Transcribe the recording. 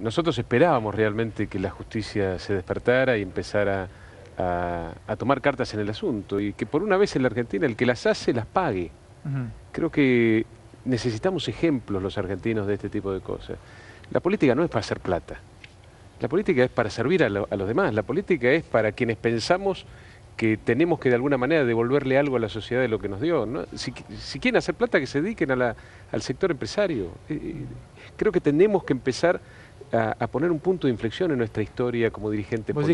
Nosotros esperábamos realmente que la justicia se despertara y empezara a tomar cartas en el asunto y que por una vez en la Argentina el que las hace las pague. Creo que necesitamos ejemplos los argentinos de este tipo de cosas. La política no es para hacer plata, la política es para servir a los demás, la política es para quienes pensamos que tenemos que de alguna manera devolverle algo a la sociedad de lo que nos dio, ¿no? Si quieren hacer plata, que se dediquen al sector empresario. Creo que tenemos que empezar a poner un punto de inflexión en nuestra historia como dirigente político.